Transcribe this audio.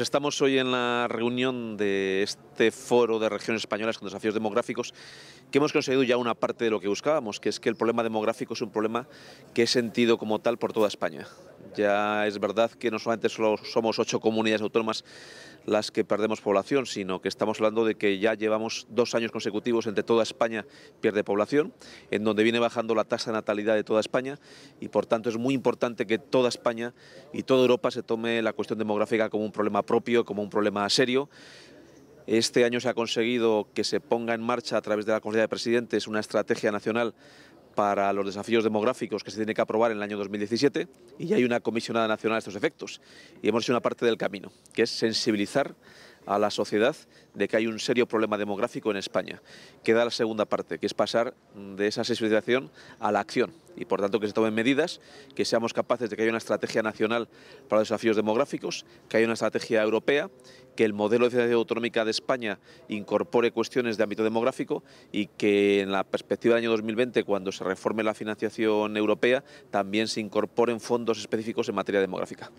Estamos hoy en la reunión de este foro de regiones españolas con desafíos demográficos, que hemos conseguido ya una parte de lo que buscábamos, que es que el problema demográfico es un problema que es sentido como tal por toda España. Ya es verdad que no solamente solo somos 8 comunidades autónomas las que perdemos población, sino que estamos hablando de que ya llevamos 2 años consecutivos en que toda España pierde población, en donde viene bajando la tasa de natalidad de toda España, y por tanto es muy importante que toda España y toda Europa se tome la cuestión demográfica como un problema propio, como un problema serio. Este año se ha conseguido que se ponga en marcha a través de la Conferencia de Presidentes una estrategia nacional para los desafíos demográficos que se tiene que aprobar en el año 2017, y ya hay una comisionada nacional a estos efectos, y hemos hecho una parte del camino, que es sensibilizar a la sociedad de que hay un serio problema demográfico en España. Queda la segunda parte, que es pasar de esa sensibilización a la acción, y por tanto que se tomen medidas, que seamos capaces de que haya una estrategia nacional para los desafíos demográficos, que haya una estrategia europea, que el modelo de financiación autonómica de España incorpore cuestiones de ámbito demográfico, y que en la perspectiva del año 2020, cuando se reforme la financiación europea, también se incorporen fondos específicos en materia demográfica.